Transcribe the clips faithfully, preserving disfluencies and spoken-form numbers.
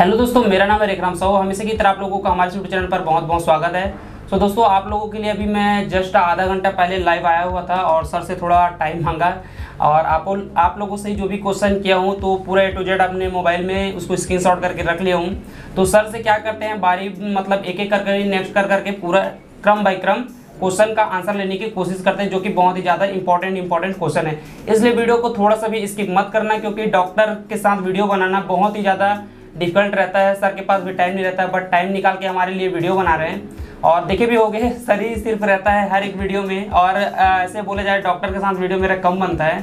Hello दोस्तों, मेरा नाम है रेखराम साहू। हमेशा की तरह आप लोगों का हमारे यूट्यूब चैनल पर बहुत बहुत स्वागत है। सो so, दोस्तों आप लोगों के लिए अभी मैं जस्ट आधा घंटा पहले लाइव आया हुआ था और सर से थोड़ा टाइम मांगा और आप आप लोगों से जो भी क्वेश्चन किया हूँ तो पूरा ए टू जेड अपने मोबाइल में उसको स्क्रीनशॉट करके रख लिया हूँ। तो सर से क्या करते हैं, बारी मतलब एक एक करके नेक्स्ट कर करके पूरा क्रम बाई क्रम क्वेश्चन का आंसर लेने की कोशिश करते हैं, जो कि बहुत ही ज़्यादा इंपॉर्टेंट इंपॉर्टेंट क्वेश्चन है। इसलिए वीडियो को थोड़ा सा भी स्किप मत करना, क्योंकि डॉक्टर के साथ वीडियो बनाना बहुत ही ज़्यादा डिफिकल्ट रहता है। सर के पास भी टाइम नहीं रहता है, बट टाइम निकाल के हमारे लिए वीडियो बना रहे हैं और देखे भी होंगे सर ही सिर्फ रहता है हर एक वीडियो में। और ऐसे बोला जाए डॉक्टर के साथ वीडियो मेरा कम बनता है।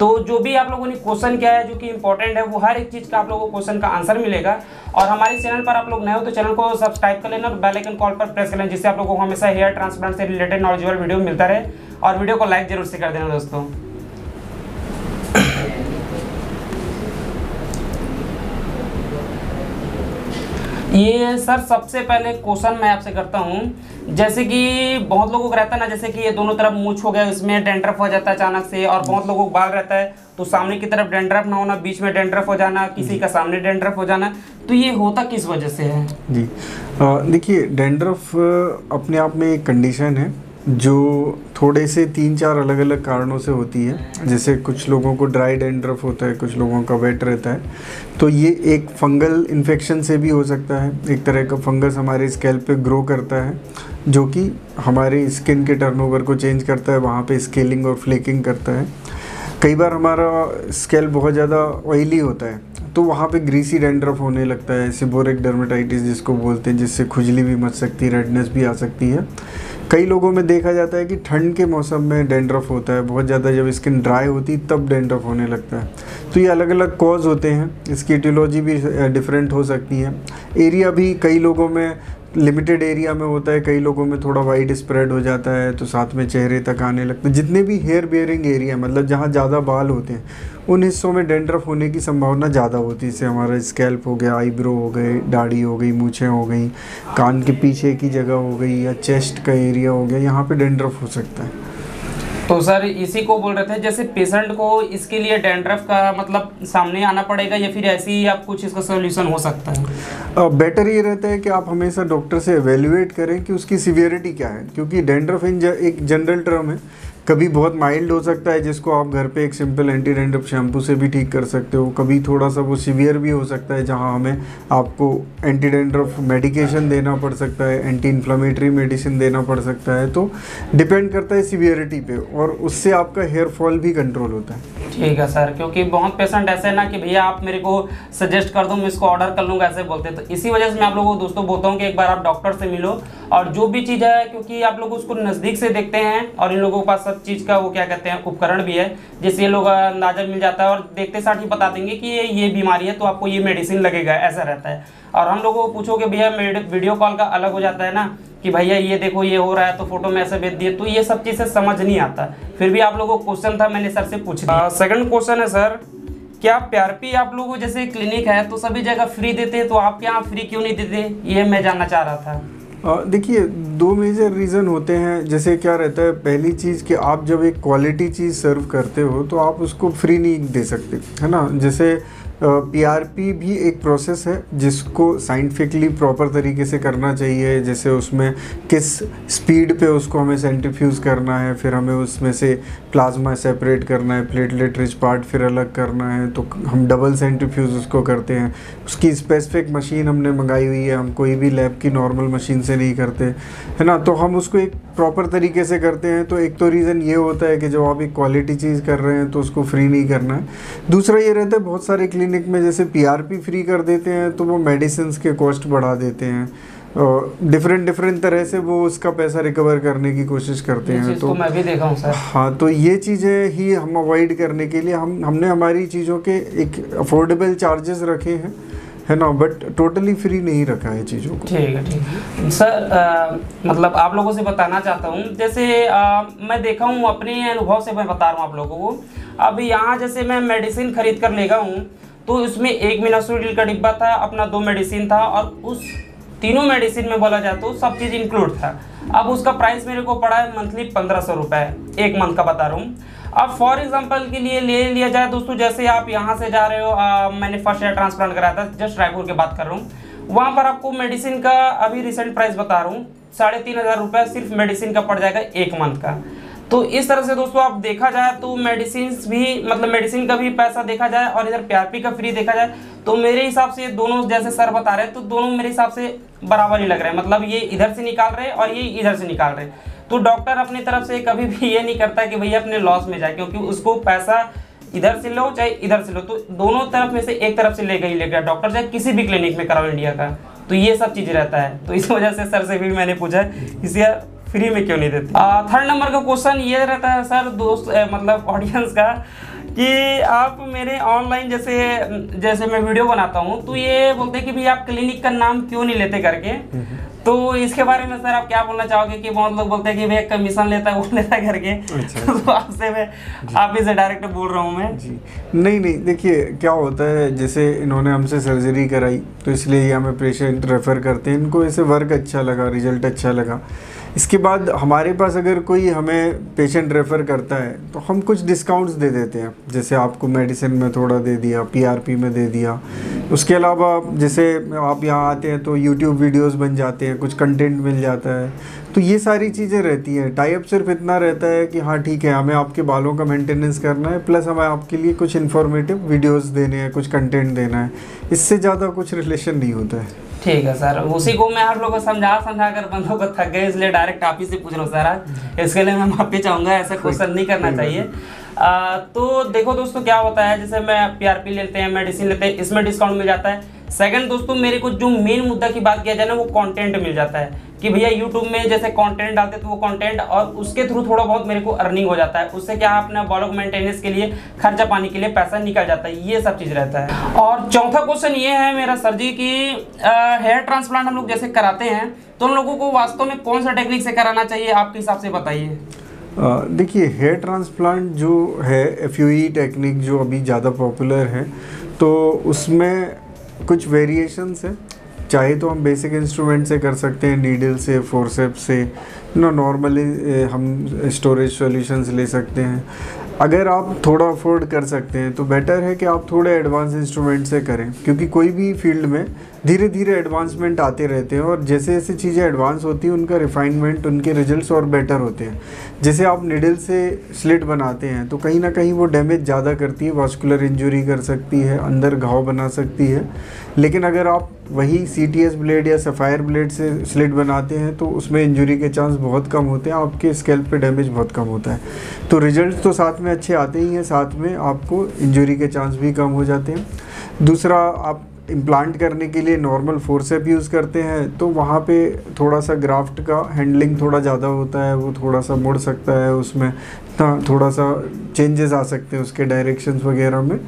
तो जो भी आप लोगों ने क्वेश्चन किया है जो कि इंपॉर्टेंट है, वो हर एक चीज़ का आप लोगों को क्वेश्चन का आंसर मिलेगा। और हमारे चैनल पर आप लोग नए हो तो चैनल को सब्सक्राइब कर लेना और बेल आइकन कॉल पर प्रेस कर लेना, जिससे आप लोगों को हमेशा हेयर ट्रांसप्लांट से रिलेटेड नॉलेजेबल वीडियो मिलता रहे। और वीडियो को लाइक जरूर से कर देना दोस्तों। ये सर सबसे पहले क्वेश्चन मैं आपसे करता हूँ, जैसे कि बहुत लोगों को रहता है ना, जैसे कि ये दोनों तरफ मूछ हो गया, इसमें डेंड्रफ हो जाता है अचानक से। और बहुत लोगों को बाल रहता है तो सामने की तरफ डेंड्रफ ना होना, बीच में डेंड्रफ हो जाना, किसी का सामने डेंड्रफ हो जाना, तो ये होता किस वजह से है? जी देखिए, डेंड्रफ अपने आप में एक कंडीशन है जो थोड़े से तीन चार अलग अलग कारणों से होती है। जैसे कुछ लोगों को ड्राई डेंड्रफ होता है, कुछ लोगों का वेट रहता है, तो ये एक फंगल इन्फेक्शन से भी हो सकता है। एक तरह का फंगस हमारे स्कैल्प पे ग्रो करता है, जो कि हमारे स्किन के टर्नओवर को चेंज करता है, वहाँ पे स्केलिंग और फ्लेकिंग करता है। कई बार हमारा स्कैल्प बहुत ज़्यादा ऑयली होता है, तो वहाँ पे ग्रीसी डेंड्रफ होने लगता है, सेबोरिक डर्मेटाइटिस जिसको बोलते हैं, जिससे खुजली भी मच सकती है, रेडनेस भी आ सकती है। कई लोगों में देखा जाता है कि ठंड के मौसम में डेंड्रफ होता है बहुत ज़्यादा, जब स्किन ड्राई होती तब डेंड्रफ होने लगता है। तो ये अलग अलग कॉज होते हैं, इसकी एटियोलॉजी भी डिफरेंट हो सकती है। एरिया भी कई लोगों में लिमिटेड एरिया में होता है, कई लोगों में थोड़ा वाइड स्प्रेड हो जाता है, तो साथ में चेहरे तक आने लगता है। जितने भी हेयर बेयरिंग एरिया, मतलब जहाँ ज़्यादा बाल होते हैं, उन हिस्सों में डेंड्रफ होने की संभावना ज़्यादा होती है। जैसे हमारा स्कैल्प हो गया, आईब्रो हो गए, दाढ़ी हो गई, मूछें हो गई, कान के पीछे की जगह हो गई, या चेस्ट का एरिया हो गया, यहाँ पर डेंड्रफ हो सकता है। तो सर इसी को बोल रहे थे, जैसे पेशेंट को इसके लिए डेंड्रफ का मतलब सामने आना पड़ेगा या फिर ऐसे ही आप कुछ इसका सोल्यूशन हो सकता है? बेटर ये रहता है कि आप हमेशा डॉक्टर से एवेल्युएट करें कि उसकी सिवियरिटी क्या है, क्योंकि डेंड्रफ इन एक जनरल टर्म है। कभी बहुत माइल्ड हो सकता है, जिसको आप घर पे एक सिंपल एंटी डेंड्रफ शैम्पू से भी ठीक कर सकते हो। कभी थोड़ा सा वो सीवियर भी हो सकता है, जहां हमें आपको एंटी डेंड्रफ मेडिकेशन देना पड़ सकता है, एंटी इन्फ्लामेटरी मेडिसिन देना पड़ सकता है। तो डिपेंड करता है सीवियरिटी पे, और उससे आपका हेयर फॉल भी कंट्रोल होता है। ठीक है सर, क्योंकि बहुत पेशेंट ऐसे है ना कि भैया आप मेरे को सजेस्ट कर दो, मैं इसको ऑर्डर कर लूँगा, ऐसे बोलते हैं। तो इसी वजह से मैं आप लोगों को दोस्तों बोलता हूँ कि एक बार आप डॉक्टर से मिलो, और जो भी चीज़ है क्योंकि आप लोग उसको नज़दीक से देखते हैं, और इन लोगों के पास चीज़ का वो क्या कहते हैं उपकरण भी है, जिससे ये लोग अंदाजा मिल जाता है और देखते साथ ही बता देंगे कि ये ये बीमारी है तो आपको ये मेडिसिन लगेगा, ऐसा रहता है। और हम लोगों को पूछोगे भैया वीडियो कॉल का अलग हो जाता है ना, कि भैया ये देखो ये हो रहा है तो फोटो में ऐसे भेज दिए, तो ये सब चीज़ें समझ नहीं आता। फिर भी आप लोगों को क्वेश्चन था, मैंने सर से पूछा। सेकेंड क्वेश्चन है सर, क्या पीआरपी आप लोगों जैसे क्लिनिक है तो सभी जगह फ्री देते, तो आपके यहाँ फ्री क्यों नहीं देते, ये मैं जानना चाह रहा था। देखिए, दो मेजर रीज़न होते हैं। जैसे क्या रहता है, पहली चीज़ कि आप जब एक क्वालिटी चीज़ सर्व करते हो तो आप उसको फ्री नहीं दे सकते, है ना। जैसे पीआरपी भी एक प्रोसेस है जिसको साइंटिफिकली प्रॉपर तरीके से करना चाहिए। जैसे उसमें किस स्पीड पे उसको हमें सेंट्रीफ्यूज करना है, फिर हमें उसमें से प्लाज्मा सेपरेट करना है, प्लेटलेट रिच पार्ट फिर अलग करना है, तो हम डबल सेंट्रीफ्यूज उसको करते हैं। उसकी स्पेसिफिक मशीन हमने मंगाई हुई है, हम कोई भी लैब की नॉर्मल मशीन से नहीं करते, है ना। तो हम उसको एक प्रॉपर तरीके से करते हैं। तो एक तो रीज़न ये होता है कि जब आप एक क्वालिटी चीज़ कर रहे हैं तो उसको फ्री नहीं करना है। दूसरा ये रहता है, बहुत सारे क्लिनिक में जैसे पीआरपी फ्री कर देते हैं तो वो मेडिसिन्स के कॉस्ट बढ़ा देते हैं, डिफरेंट डिफरेंट तरह से वो उसका पैसा रिकवर करने की कोशिश करते हैं। तो मैं भी देखा हूँ सर। हाँ, तो ये चीज़ें ही हम अवॉइड करने के लिए हम हमने हमारी चीज़ों के एक अफोर्डेबल चार्जेस रखे हैं, है ना, बट टोटली फ्री नहीं रखा है चीज़ों को। ठीक है, ठीक है सर। आ, मतलब आप लोगों से बताना चाहता हूँ, जैसे आ, मैं देखा हूँ, अपने अनुभव से मैं बता रहा हूँ आप लोगों को। अब यहाँ जैसे मैं मेडिसिन खरीद कर लेगा हूँ, तो उसमें एक मिनोक्सिडिल का डिब्बा था, अपना दो मेडिसिन था, और उस तीनों मेडिसिन में बोला जाए तो सब चीज़ इंक्लूड था। अब उसका प्राइस मेरे को पड़ा है मंथली पंद्रह सौ रुपये, एक मंथ का बता रहा हूँ। अब फॉर एग्जांपल के लिए ले लिया जाए दोस्तों, जैसे आप यहाँ से जा रहे हो, आ, मैंने फर्स्ट ईयर ट्रांसप्लांट कराया था, जस्ट रायपुर की बात कर रहा हूँ, वहाँ पर आपको मेडिसिन का अभी रिसेंट प्राइस बता रहा हूँ, साढ़े तीन हज़ार रुपये सिर्फ मेडिसिन का पड़ जाएगा एक मंथ का। तो इस तरह से दोस्तों आप देखा जाए तो मेडिसिन भी मतलब मेडिसिन का भी पैसा देखा जाए और इधर पीआरपी का फ्री देखा जाए तो मेरे हिसाब से दोनों, जैसे सर बता रहे हैं, तो दोनों मेरे हिसाब से बराबर ही लग रहे हैं, मतलब ये इधर से निकाल रहे हैं और ये इधर से निकाल रहे हैं। तो डॉक्टर अपनी तरफ से कभी भी ये नहीं करता कि भैया अपने लॉस में जाए, क्योंकि उसको पैसा इधर से लो चाहे इधर से लो, तो दोनों तरफ में से एक तरफ से ले गई ले गया डॉक्टर, चाहे किसी भी क्लिनिक में कराओ इंडिया का, तो ये सब चीज़ रहता है। तो इस वजह से सर से भी मैंने पूछा इसे फ्री में क्यों नहीं देते। थर्ड नंबर का क्वेश्चन ये रहता है सर दोस्त ए, मतलब ऑडियंस का कि आप मेरे ऑनलाइन जैसे जैसे मैं वीडियो बनाता हूँ तो ये बोलते हैं कि भैया आप क्लिनिक का नाम क्यों नहीं लेते करके, तो इसके बारे में सर आप क्या बोलना चाहोगे कि बहुत लोग बोलते हैं कि भैया कमीशन लेता है वो लेता है करके, तो आपसे मैं आप इसे डायरेक्ट बोल रहा हूँ मैं जी। नहीं नहीं, देखिए क्या होता है, जैसे इन्होंने हमसे सर्जरी कराई तो इसलिए ये हमें पेशेंट रेफ़र करते हैं, इनको ऐसे वर्क अच्छा लगा, रिजल्ट अच्छा लगा। इसके बाद हमारे पास अगर कोई हमें पेशेंट रेफ़र करता है तो हम कुछ डिस्काउंट्स दे देते हैं, जैसे आपको मेडिसिन में थोड़ा दे दिया, पीआरपी में दे दिया। उसके अलावा जैसे आप यहाँ आते हैं तो यूट्यूब वीडियोस बन जाते हैं, कुछ कंटेंट मिल जाता है, तो ये सारी चीज़ें रहती हैं। टाई अप सिर्फ इतना रहता है कि हाँ ठीक है, हमें आपके बालों का मेंटेनेंस करना है, प्लस हमें आपके लिए कुछ इन्फॉर्मेटिव वीडियोस देने हैं, कुछ कंटेंट देना है, इससे ज़्यादा कुछ रिलेशन नहीं होता है। ठीक है सर, उसी को मैं आप लोगों को समझा समझा कर बंदों को थक गए, इसलिए डायरेक्ट आप ही से पूछ रहा हूँ सर आज, इसके लिए मैं माफी चाहूँगा, ऐसा क्वेश्चन नहीं करना चाहिए। आ, तो देखो दोस्तों क्या होता है, जैसे मैं पीआरपी लेते हैं, मेडिसिन लेते हैं, इसमें डिस्काउंट मिल जाता है। सेकंड दोस्तों मेरे को जो मेन मुद्दा की बात किया जाए ना, वो कंटेंट मिल जाता है कि भैया यूट्यूब में जैसे कंटेंट डालते हैं तो वो कंटेंट और उसके थ्रू थोड़ा बहुत मेरे को अर्निंग हो जाता है, उससे क्या अपना ब्लॉग मेंटेनेंस के लिए खर्चा पानी के लिए पैसा निकल जाता है, ये सब चीज़ रहता है। और चौथा क्वेश्चन ये है मेरा सर जी कि हेयर ट्रांसप्लांट हम लोग जैसे कराते हैं तो उन लोगों को वास्तव में कौन सा टेक्निक से कराना चाहिए, आपके हिसाब से बताइए। देखिए हेयर ट्रांसप्लांट जो है एफयूई टेक्निक जो अभी ज़्यादा पॉपुलर है, तो उसमें कुछ वेरिएशंस हैं। चाहे तो हम बेसिक इंस्ट्रूमेंट से कर सकते हैं, नीडल से, फोरसेप्स से, यू नो नॉर्मली हम स्टोरेज सॉल्यूशंस ले सकते हैं। अगर आप थोड़ा अफोर्ड कर सकते हैं तो बेटर है कि आप थोड़े एडवांस इंस्ट्रूमेंट से करें, क्योंकि कोई भी फील्ड में धीरे धीरे एडवांसमेंट आते रहते हैं और जैसे जैसे चीज़ें एडवांस होती हैं उनका रिफाइनमेंट, उनके रिजल्ट्स और बेटर होते हैं। जैसे आप निडल से स्लिट बनाते हैं तो कहीं ना कहीं वो डैमेज ज़्यादा करती है, वास्कुलर इंजरी कर सकती है, अंदर घाव बना सकती है। लेकिन अगर आप वही सीटीएस ब्लेड या सफ़ायर ब्लेड से स्लिट बनाते हैं तो उसमें इंजरी के चांस बहुत कम होते हैं, आपके स्कैल्प पे डैमेज बहुत कम होता है। तो रिजल्ट तो साथ में अच्छे आते ही हैं, साथ में आपको इंजरी के चांस भी कम हो जाते हैं। दूसरा, आप इम्प्लांट करने के लिए नॉर्मल फोर्सेप यूज़ करते हैं तो वहाँ पे थोड़ा सा ग्राफ्ट का हैंडलिंग थोड़ा ज़्यादा होता है, वो थोड़ा सा मुड़ सकता है, उसमें थोड़ा सा चेंजेस आ सकते हैं उसके डायरेक्शंस वगैरह में।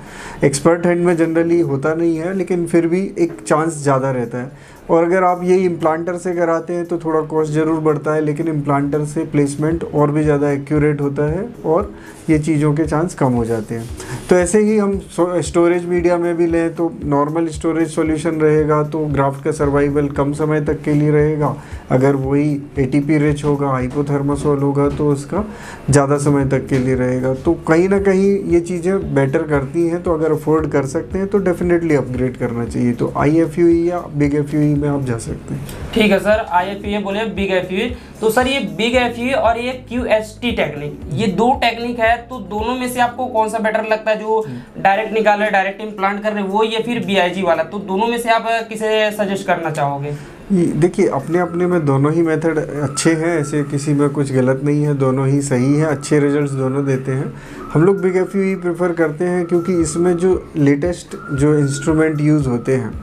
एक्सपर्ट हैंड में जनरली होता नहीं है, लेकिन फिर भी एक चांस ज़्यादा रहता है। और अगर आप ये इम्प्लांटर से कराते हैं तो थोड़ा कॉस्ट ज़रूर बढ़ता है, लेकिन इम्प्लांटर से प्लेसमेंट और भी ज़्यादा एक्यूरेट होता है और ये चीज़ों के चांस कम हो जाते हैं। तो ऐसे ही हम स्टोरेज मीडिया में भी लें तो नॉर्मल स्टोरेज सॉल्यूशन रहेगा तो ग्राफ्ट का सर्वाइवल कम समय तक के लिए रहेगा। अगर वही एटीपी रिच होगा, हाइपोथर्मोसोल होगा तो उसका ज़्यादा समय तक के लिए रहेगा। तो कहीं ना कहीं ये चीज़ें बेटर करती हैं, तो अगर अफोर्ड कर सकते हैं तो डेफिनेटली अपग्रेड करना चाहिए। तो आई एफ यू ई या बिग एफ यू ई में आप जा सकते हैं। ठीक है sir, I F U E बोले बिग एफ यू ई, तो सर ये बिग एफ यू ई और ये क्यू एस टी टेक्निक, ये दो टेक्निक है, तो दोनों में से आपको कौन सा बेटर लगता है? जो डायरेक्ट निकाल रहे, डायरेक्ट इम्प्लांट कर रहे वो, या फिर बी आई जी वाला, तो दोनों में से आप किसे सजेस्ट करना चाहोगे? देखिए अपने अपने में दोनों ही मेथड अच्छे हैं, ऐसे किसी में कुछ गलत नहीं है, दोनों ही सही है, अच्छे रिजल्ट्स दोनों देते हैं। हम लोग big F U E prefer करते हैं क्योंकि इसमें जो लेटेस्ट जो इंस्ट्रूमेंट यूज़ होते हैं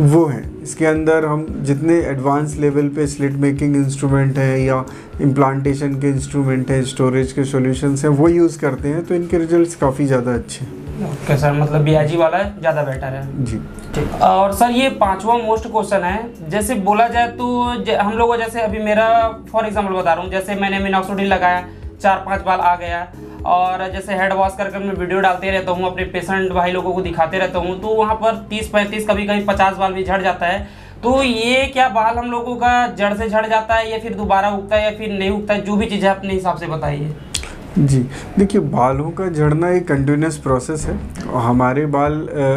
वो है, इसके अंदर हम जितने एडवांस लेवल पे स्लिट मेकिंग इंस्ट्रूमेंट हैं या इम्प्लांटेशन के इंस्ट्रूमेंट हैं, स्टोरेज के सॉल्यूशंस हैं, वो यूज़ करते हैं, तो इनके रिजल्ट्स काफ़ी ज़्यादा अच्छे हैं। ओके सर, मतलब बीआईजी वाला ज़्यादा बेटर है जी। ठीक, और सर ये पाँचवा मोस्ट क्वेश्चन है, जैसे बोला जाए तो हम लोग जैसे अभी मेरा फॉर एग्जाम्पल बता रहा हूँ, जैसे मैंने मिनॉक्सिडिल लगाया, चार पाँच बाल आ गया, और जैसे हेड वॉश करके मैं वीडियो डालते रहता हूँ, अपने पेशेंट भाई लोगों को दिखाते रहता हूँ, तो वहाँ पर तीस पैंतीस कभी कभी पचास बाल भी झड़ जाता है। तो ये क्या बाल हम लोगों का जड़ से झड़ जाता है या फिर दोबारा उगता है या फिर नहीं उगता है, जो भी चीज़ है अपने हिसाब से बताइए। जी देखिए, बालों का झड़ना एक कंटिन्यूस प्रोसेस है और हमारे बाल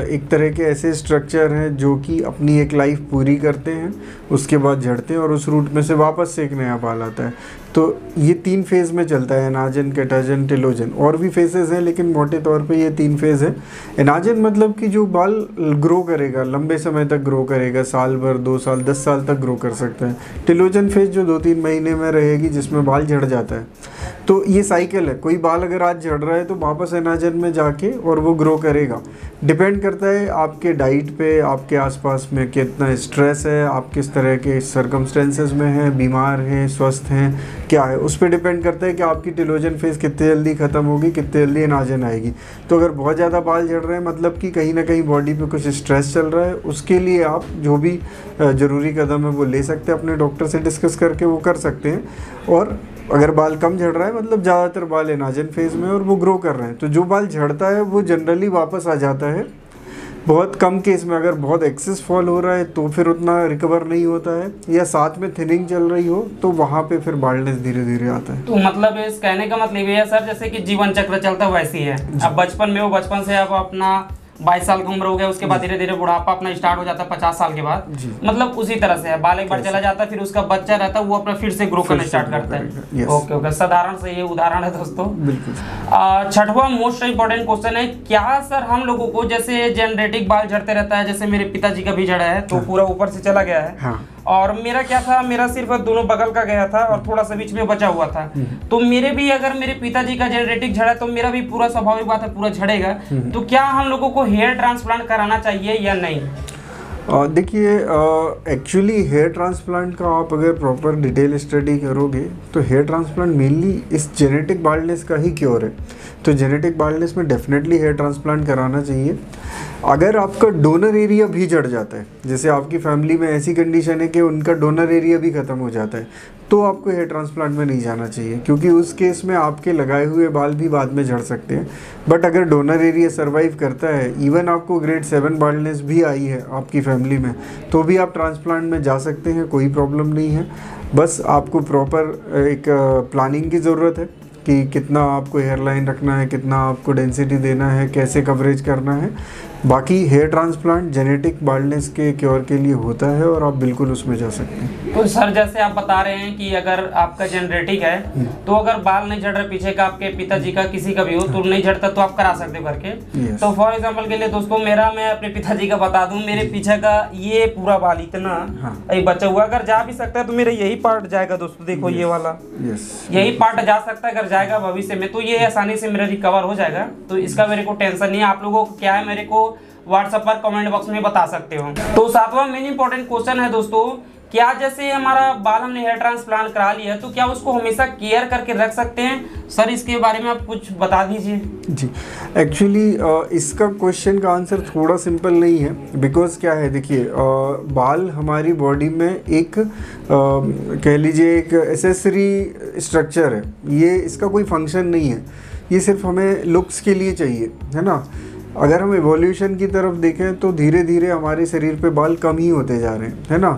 एक तरह के ऐसे स्ट्रक्चर हैं जो कि अपनी एक लाइफ पूरी करते हैं, उसके बाद झड़ते हैं और उस रूट में से वापस से एक नया बाल आता है। तो ये तीन फेज़ में चलता है, एनाजन, केटाजन, टेलोजन। और भी फेजेस हैं लेकिन मोटे तौर पे ये तीन फेज़ हैं। एनाजन मतलब कि जो बाल ग्रो करेगा, लंबे समय तक ग्रो करेगा, साल भर, दो साल, दस साल तक ग्रो कर सकता है। टेलोजन फेज जो दो तीन महीने में रहेगी, जिसमें बाल झड़ जाता है। तो ये साइकिल है, कोई बाल अगर आज झड़ रहा है तो वापस एनाजन में जाके और वो ग्रो करेगा। डिपेंड करता है आपके डाइट पे, आपके आसपास में कितना स्ट्रेस है, आप किस तरह के सर्कमस्टेंसेस में हैं, बीमार हैं, स्वस्थ हैं, क्या है, उस पर डिपेंड करता है कि आपकी टेलोजन फेज कितने जल्दी ख़त्म होगी, कितने जल्दी एनाजन आएगी। तो अगर बहुत ज़्यादा बाल झड़ रहे हैं मतलब कि कहीं ना कहीं बॉडी पे कुछ स्ट्रेस चल रहा है, उसके लिए आप जो भी ज़रूरी कदम है वो ले सकते हैं, अपने डॉक्टर से डिस्कस करके वो कर सकते हैं। और अगर बाल कम झड़ रहा है मतलब ज़्यादातर बाल एनाजन फेज़ में और वो ग्रो कर रहे हैं, तो जो बाल झड़ता है वो जनरली वापस आ जाता है। बहुत कम केस में, अगर बहुत एक्सेस फॉल हो रहा है तो फिर उतना रिकवर नहीं होता है, या साथ में थिनिंग चल रही हो तो वहाँ पे फिर बाल्डनेस धीरे धीरे आता है। तो मतलब इस कहने का मतलब ये है सर, जैसे कि जीवन चक्र चलता है वैसी है। अब बचपन में वो बचपन से अब अपना बाईस साल की उम्र हो गया, उसके बाद धीरे धीरे बुढ़ापा अपना स्टार्ट हो जाता है पचास साल के बाद, मतलब उसी तरह से है। बाल एक बार चला जाता है, फिर उसका बच्चा रहता है वो अपना फिर से ग्रो करना स्टार्ट करता है। ओके ओके, साधारण से ये उदाहरण है दोस्तों। बिल्कुल। छठवा मोस्ट इंपॉर्टेंट क्वेश्चन है, क्या सर हम लोगों को जैसे जेनेटिक बाल झड़ते रहता है, जैसे मेरे पिताजी का भी झड़ा है तो पूरा ऊपर से चला गया है, और मेरा क्या था, मेरा सिर्फ दोनों बगल का गया था और थोड़ा सा बीच में बचा हुआ था, तो मेरे भी अगर मेरे पिताजी का जेनेटिक झड़ा तो मेरा भी पूरा स्वाभाविक बात है पूरा झड़ेगा, तो क्या हम लोगों को हेयर ट्रांसप्लांट कराना चाहिए या नहीं? देखिए, एक्चुअली हेयर ट्रांसप्लांट का आप अगर प्रॉपर डिटेल स्टडी करोगे तो हेयर ट्रांसप्लांट मेनली इस जेनेटिक बाल्डनेस का ही क्योर है। तो जेनेटिक बाल्डनेस में डेफिनेटली हेयर ट्रांसप्लांट कराना चाहिए। अगर आपका डोनर एरिया भी झड़ जाता है, जैसे आपकी फैमिली में ऐसी कंडीशन है कि उनका डोनर एरिया भी ख़त्म हो जाता है, तो आपको हेयर ट्रांसप्लांट में नहीं जाना चाहिए, क्योंकि उस केस में आपके लगाए हुए बाल भी बाद में झड़ सकते हैं। बट अगर डोनर एरिया सर्वाइव करता है, इवन आपको ग्रेड सेवन बाल्डनेस भी आई है आपकी फैमिली में, तो भी आप ट्रांसप्लांट में जा सकते हैं, कोई प्रॉब्लम नहीं है। बस आपको प्रॉपर एक प्लानिंग की ज़रूरत है कि कितना आपको हेयर लाइन रखना है, कितना आपको डेंसिटी देना है, कैसे कवरेज करना है। बाकी हेयर ट्रांसप्लांट जेनेटिक बाल्डनेस के क्योर के लिए होता है और आप बिल्कुल उसमें जा सकते हैं। तो सर जैसे आप बता रहे हैं कि अगर आपका जेनेटिक है तो अगर बाल नहीं झड़ रहा पीछे का, आपके पिताजी का, किसी का भी हो, तो नहीं झड़ता तो आप करा सकते हो करके। तो फॉर एग्जांपल के लिए दोस्तों, मेरा मैं अपने पिताजी का बता दूं, मेरे पीछे का ये पूरा बाल इतना बचा हुआ, अगर जा भी सकता है तो मेरा यही पार्ट जाएगा दोस्तों, देखो ये वाला यही पार्ट जा सकता है, अगर जाएगा भविष्य में तो ये आसानी से मेरा रिकवर हो जाएगा। तो इसका मेरे को टेंशन नहीं है। आप लोगों को क्या है मेरे को व्हाट्सएप पर कमेंट बॉक्स में बता सकते हो। तो सातवां मेन इंपॉर्टेंट क्वेश्चन है दोस्तों, क्या जैसे हमारा बाल हमने हेयर ट्रांसप्लांट करा लिया है तो क्या उसको हमेशा केयर करके रख सकते हैं सर, इसके बारे में आप कुछ बता दीजिए। जी, एक्चुअली इसका क्वेश्चन का आंसर थोड़ा सिंपल नहीं है, बिकॉज क्या है, देखिए बाल हमारी बॉडी में एक कह लीजिए एक एसेसरी स्ट्रक्चर है, ये इसका कोई फंक्शन नहीं है, ये सिर्फ हमें लुक्स के लिए चाहिए, है ना। अगर हम एवोल्यूशन की तरफ देखें तो धीरे धीरे हमारे शरीर पे बाल कम ही होते जा रहे हैं, है ना।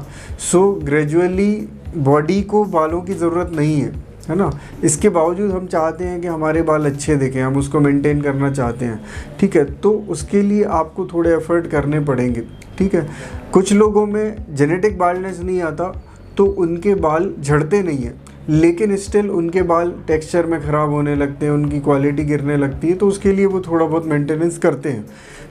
सो ग्रेजुअली बॉडी को बालों की ज़रूरत नहीं है, है ना। इसके बावजूद हम चाहते हैं कि हमारे बाल अच्छे दिखें, हम उसको मेंटेन करना चाहते हैं, ठीक है। तो उसके लिए आपको थोड़े एफर्ट करने पड़ेंगे, ठीक है। कुछ लोगों में जेनेटिक बाल्डनेस नहीं आता तो उनके बाल झड़ते नहीं हैं, लेकिन स्टिल उनके बाल टेक्सचर में ख़राब होने लगते हैं, उनकी क्वालिटी गिरने लगती है, तो उसके लिए वो थोड़ा बहुत मेंटेनेंस करते हैं।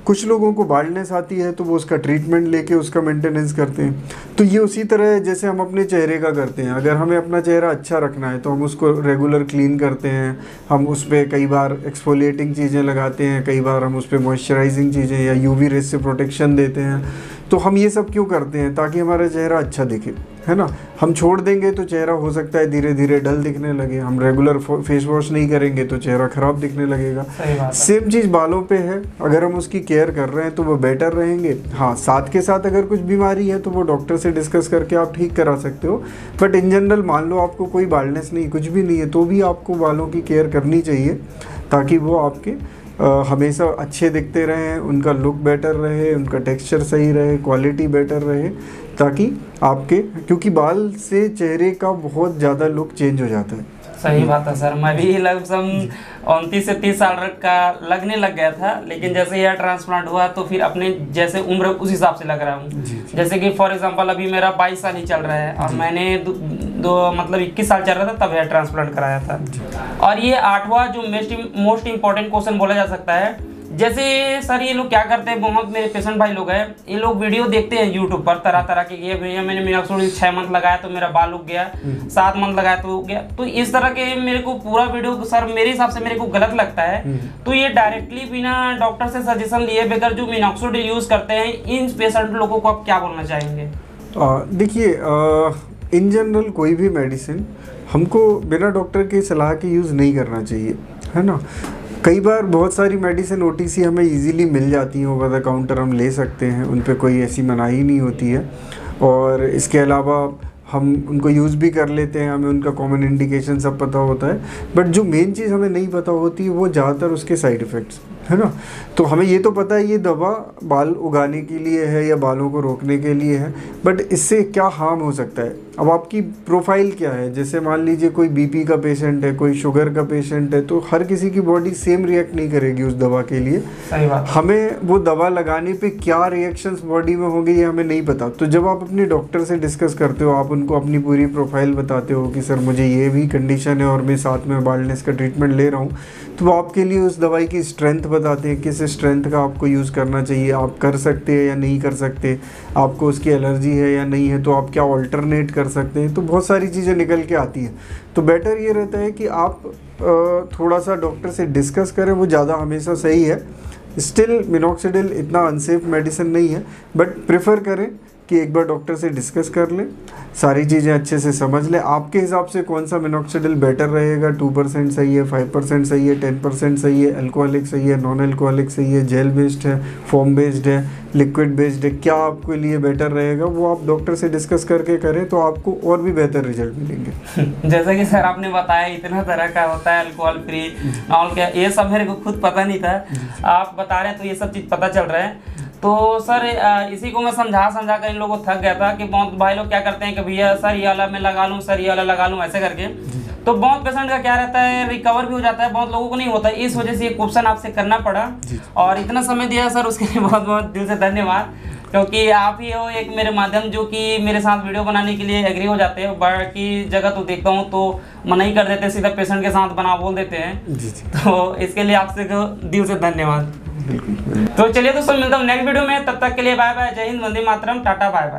कुछ लोगों को बाल्डनेस आती है तो वो उसका ट्रीटमेंट लेके उसका मेंटेनेंस करते हैं। तो ये उसी तरह है जैसे हम अपने चेहरे का करते हैं। अगर हमें अपना चेहरा अच्छा रखना है तो हम उसको रेगुलर क्लीन करते हैं, हम उस पर कई बार एक्सफोलिएटिंग चीज़ें लगाते हैं, कई बार हम उस पर मॉइस्चराइजिंग चीज़ें या यूवी रेज से प्रोटेक्शन देते हैं। तो हम ये सब क्यों करते हैं? ताकि हमारा चेहरा अच्छा दिखे, है ना। हम छोड़ देंगे तो चेहरा हो सकता है धीरे धीरे डल दिखने लगे, हम रेगुलर फेस वॉश नहीं करेंगे तो चेहरा ख़राब दिखने लगेगा। सेम चीज़ बालों पे है, अगर हम उसकी केयर कर रहे हैं तो वो बेटर रहेंगे। हाँ, साथ के साथ अगर कुछ बीमारी है तो वो डॉक्टर से डिस्कस करके आप ठीक करा सकते हो, बट इन जनरल मान लो आपको कोई बाल्डनेस नहीं, कुछ भी नहीं है, तो भी आपको बालों की केयर करनी चाहिए ताकि वो आपके Uh, हमेशा अच्छे दिखते रहें, उनका लुक बेटर रहे, उनका टेक्सचर सही रहे, क्वालिटी बेटर रहे, ताकि आपके, क्योंकि बाल से चेहरे का बहुत ज़्यादा लुक चेंज हो जाता है। सही बात है सर, मैं भी लगभग उनतीस से तीस साल का लगने लग गया था, लेकिन जैसे हेयर ट्रांसप्लांट हुआ तो फिर अपने जैसे उम्र उस हिसाब से लग रहा हूँ। जैसे कि फॉर एग्जांपल अभी मेरा बाईस साल ही चल रहा है और मैंने दो, दो मतलब इक्कीस साल चल रहा था तब हेयर ट्रांसप्लांट कराया था। और ये आठवां जो मोस्ट इम्पोर्टेंट क्वेश्चन बोला जा सकता है, जैसे सर ये लोग क्या करते हैं, बहुत मेरे पेशेंट भाई लोग हैं, ये लोग वीडियो देखते हैं यूट्यूब पर तरह तरह के, ये भैया मैंने मिनॉक्सिडिल छः मंथ लगाया तो मेरा बाल उग गया, सात मंथ लगाया तो उग गया, तो इस तरह के मेरे को पूरा वीडियो सर मेरे हिसाब से मेरे को गलत लगता है। तो ये डायरेक्टली बिना डॉक्टर से सजेशन लिए बगैर जो मिनॉक्सिडिल यूज़ करते हैं, इन पेशेंट लोगों को आप क्या बोलना चाहेंगे? देखिए इन जनरल कोई भी मेडिसिन हमको बिना डॉक्टर की सलाह के यूज़ नहीं करना चाहिए, है ना। कई बार बहुत सारी मेडिसिन ओटीसी हमें इजीली मिल जाती हैं, ओवर द काउंटर हम ले सकते हैं, उन पर कोई ऐसी मनाही नहीं होती है, और इसके अलावा हम उनको यूज़ भी कर लेते हैं, हमें उनका कॉमन इंडिकेशन सब पता होता है। बट जो मेन चीज़ हमें नहीं पता होती है वो ज़्यादातर उसके साइड इफ़ेक्ट्स, है ना। तो हमें ये तो पता है ये दवा बाल उगाने के लिए है या बालों को रोकने के लिए है, बट इससे क्या हार्म हो सकता है। अब आपकी प्रोफाइल क्या है, जैसे मान लीजिए कोई बीपी का पेशेंट है, कोई शुगर का पेशेंट है, तो हर किसी की बॉडी सेम रिएक्ट नहीं करेगी उस दवा के लिए। सही बात। हमें वो दवा लगाने पे क्या रिएक्शंस बॉडी में होंगे ये हमें नहीं पता। तो जब आप अपने डॉक्टर से डिस्कस करते हो, आप उनको अपनी पूरी प्रोफाइल बताते हो कि सर मुझे ये भी कंडीशन है और मैं साथ में बालनेस का ट्रीटमेंट ले रहा हूँ, तो वो आपके लिए उस दवाई की स्ट्रेंथ बताते हैं, किस स्ट्रेंथ का आपको यूज़ करना चाहिए, आप कर सकते हैं या नहीं कर सकते, आपको उसकी एलर्जी है या नहीं है, तो आप क्या ऑल्टरनेट कर सकते हैं। तो बहुत सारी चीज़ें निकल के आती हैं। तो बेटर ये रहता है कि आप थोड़ा सा डॉक्टर से डिस्कस करें, वो ज़्यादा हमेशा सही है। स्टिल मिनॉक्सिडिल इतना अनसेफ मेडिसिन नहीं है, बट प्रेफर करें कि एक बार डॉक्टर से डिस्कस कर लें, सारी चीज़ें अच्छे से समझ लें, आपके हिसाब से कौन सा मिनॉक्सिडिल बेटर रहेगा। टू परसेंट सही है, फाइव परसेंट सही है, टेन परसेंट सही है, अल्कोहलिक सही है, नॉन अल्कोहलिक सही है, जेल बेस्ड है, फॉर्म बेस्ड है, लिक्विड बेस्ड है, क्या आपके लिए बेटर रहेगा, वो आप डॉक्टर से डिस्कस करके करें तो आपको और भी बेहतर रिजल्ट मिलेंगे। जैसा कि सर आपने बताया इतना तरह का होता है, अल्कोहल फ्री और क्या, ये सब मेरे को खुद पता नहीं था, आप बता रहे हैं तो ये सब चीज़ पता चल रहा है। तो सर इसी को मैं समझा समझा कर इन लोगों को थक गया था कि बहुत भाई लोग क्या करते हैं कि भैया सर ये वाला मैं लगा लूँ, सर ये वाला लगा लूँ, ऐसे करके तो बहुत पेशेंट का क्या रहता है रिकवर भी हो जाता है, बहुत लोगों को नहीं होता, इस वजह से ये क्वेश्चन आपसे करना पड़ा। और इतना समय दिया सर उसके लिए बहुत बहुत दिल से धन्यवाद, क्योंकि आप ही हो एक मेरे माध्यम जो कि मेरे साथ वीडियो बनाने के लिए एग्री हो जाते हैं, बाकी जगह तो देखता हूँ तो मना ही कर देते हैं, सीधा पेशेंट के साथ बना बोल देते हैं। तो इसके लिए आपसे दिल से धन्यवाद। तो चलिए दोस्तों मिलता हूँ नेक्स्ट वीडियो में, तब तक के लिए बाय बाय, जय हिंद, वंदे मातरम, टाटा, बाय बाय।